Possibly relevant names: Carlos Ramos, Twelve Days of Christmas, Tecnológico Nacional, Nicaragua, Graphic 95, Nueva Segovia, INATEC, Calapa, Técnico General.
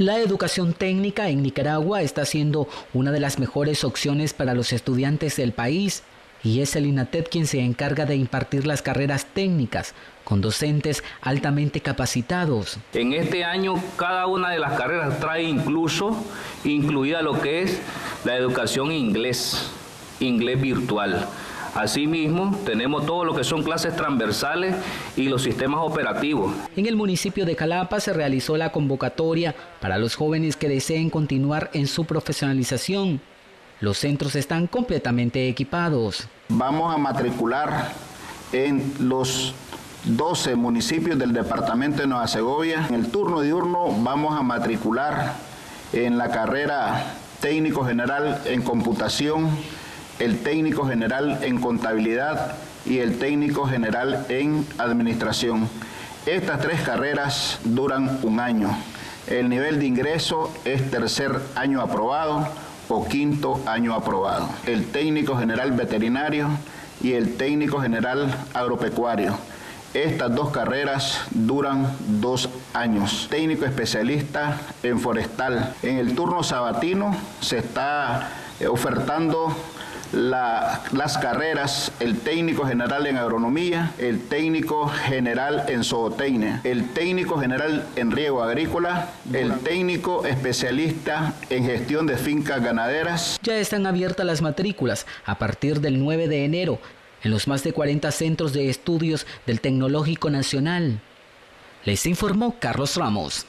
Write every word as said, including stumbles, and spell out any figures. La educación técnica en Nicaragua está siendo una de las mejores opciones para los estudiantes del país y es el INATEC quien se encarga de impartir las carreras técnicas con docentes altamente capacitados. En este año cada una de las carreras trae incluso incluida lo que es la educación inglés, inglés virtual. Asimismo, tenemos todo lo que son clases transversales y los sistemas operativos. En el municipio de Calapa se realizó la convocatoria para los jóvenes que deseen continuar en su profesionalización. Los centros están completamente equipados. Vamos a matricular en los doce municipios del departamento de Nueva Segovia. En el turno diurno vamos a matricular en la carrera técnico general en computación, el técnico general en contabilidad y el técnico general en administración. Estas tres carreras duran un año. El nivel de ingreso es tercer año aprobado o quinto año aprobado. El técnico general veterinario y el técnico general agropecuario. Estas dos carreras duran dos años. Técnico especialista en forestal. En el turno sabatino se está ofertando La, las carreras, el técnico general en agronomía, el técnico general en zootecnia, el técnico general en riego agrícola, el técnico especialista en gestión de fincas ganaderas. Ya están abiertas las matrículas a partir del nueve de enero en los más de cuarenta centros de estudios del Tecnológico Nacional. Les informó Carlos Ramos.